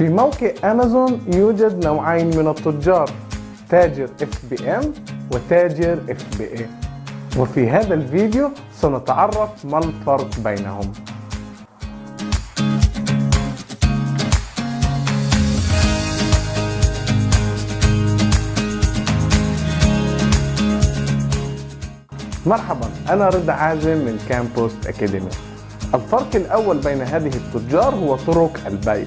في موقع أمازون يوجد نوعين من التجار، تاجر FBM وتاجر FBA، وفي هذا الفيديو سنتعرف ما الفرق بينهم. مرحبا، أنا رضا عازم من كامبوست اكاديمي. الفرق الأول بين هذه التجار هو طرق البيع.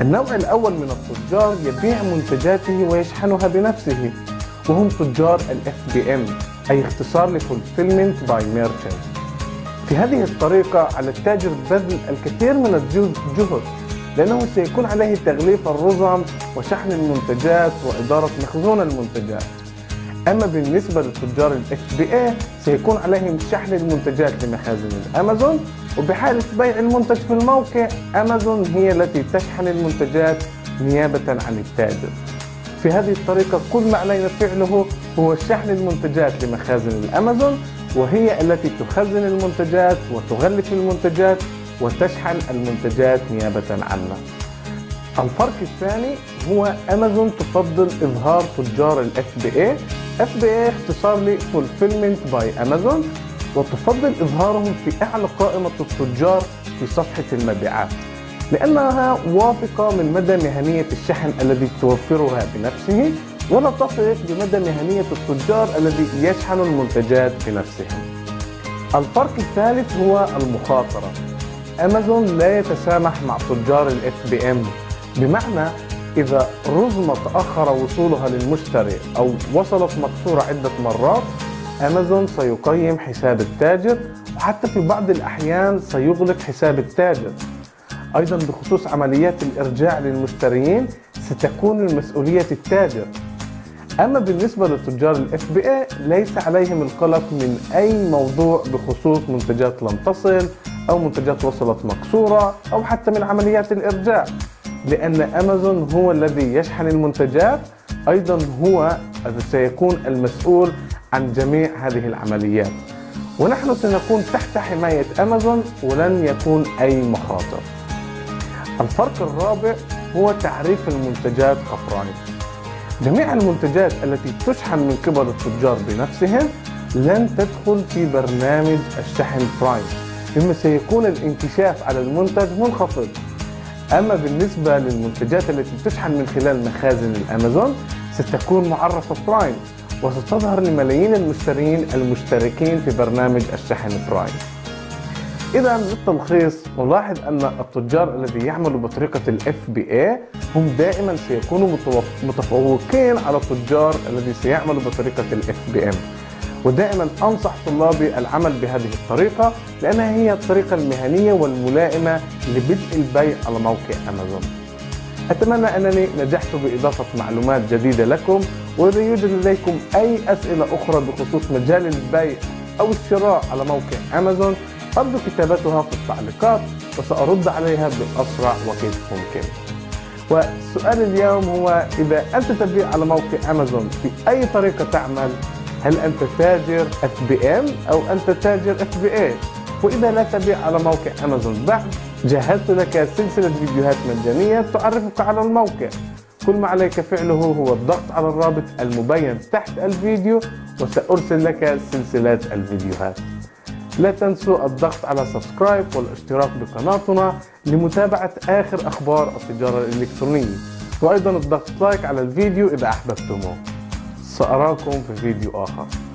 النوع الأول من التجار يبيع منتجاته ويشحنها بنفسه، وهم تجار FBM، أي اختصار لFulfillment by Merchant. في هذه الطريقة على التاجر بذل الكثير من الجهد، لأنه سيكون عليه تغليف الرزم وشحن المنتجات وإدارة مخزون المنتجات. أما بالنسبة لتجار FBA سيكون عليهم شحن المنتجات لمخازن الأمازون، وبحالة بيع المنتج في الموقع أمازون هي التي تشحن المنتجات نيابة عن التاجر. في هذه الطريقة كل ما علينا فعله هو شحن المنتجات لمخازن الأمازون، وهي التي تخزن المنتجات وتغلف المنتجات وتشحن المنتجات نيابة عنا. الفرق الثاني هو أمازون تفضل إظهار تجار FBA اختصار لFulfillment by Amazon، وتفضل إظهارهم في أعلى قائمة التجار في صفحة المبيعات، لأنها واثقة من مدى مهنية الشحن الذي توفرها بنفسه، ولا تثق بمدى مهنية التجار الذي يشحن المنتجات بنفسه. الفرق الثالث هو المخاطرة. أمازون لا يتسامح مع تجار FBM، بمعنى إذا رزمة تأخر وصولها للمشتري أو وصلت مكسورة عدة مرات، أمازون سيقيم حساب التاجر، وحتى في بعض الأحيان سيغلق حساب التاجر. أيضا بخصوص عمليات الإرجاع للمشترين ستكون المسؤولية التاجر. أما بالنسبة لتجار FBA ليس عليهم القلق من أي موضوع بخصوص منتجات لم تصل أو منتجات وصلت مكسورة أو حتى من عمليات الإرجاع، لأن أمازون هو الذي يشحن المنتجات، أيضا هو سيكون المسؤول عن جميع هذه العمليات، ونحن سنكون تحت حماية أمازون ولن يكون أي مخاطر. الفرق الرابع هو تعريف المنتجات أفراد. جميع المنتجات التي تشحن من قبل التجار بنفسهم لن تدخل في برنامج الشحن برايم، مما سيكون الانكشاف على المنتج منخفض. أما بالنسبة للمنتجات التي تشحن من خلال مخازن الأمازون ستكون معرفة برايم، وستظهر لملايين المشترين المشتركين في برنامج الشحن برايم. إذا بالتلخيص نلاحظ أن التجار الذي يعمل بطريقة FBA هم دائما سيكونوا متفوقين على التجار الذي سيعمل بطريقة FBM، ودائما أنصح طلابي العمل بهذه الطريقة، لأنها هي الطريقة المهنية والملائمة لبدء البيع على موقع أمازون. أتمنى أنني نجحت بإضافة معلومات جديدة لكم، وإذا يوجد لديكم أي أسئلة أخرى بخصوص مجال البيع أو الشراء على موقع أمازون أرجو كتابتها في التعليقات، وسأرد عليها بأسرع وقت ممكن. وسؤال اليوم هو: إذا أنت تبيع على موقع أمازون في أي طريقة تعمل؟ هل أنت تاجر FBM أو أنت تاجر FBA؟ وإذا لا تبيع على موقع أمازون بعد، جهزت لك سلسلة فيديوهات مجانية تعرفك على الموقع. كل ما عليك فعله هو الضغط على الرابط المبين تحت الفيديو، وسأرسل لك سلسلات الفيديوهات. لا تنسوا الضغط على سبسكرايب والاشتراك بقناتنا لمتابعة آخر أخبار التجارة الإلكترونية، وأيضا الضغط لايك على الفيديو إذا أحببتموه. سأراكم في فيديو آخر.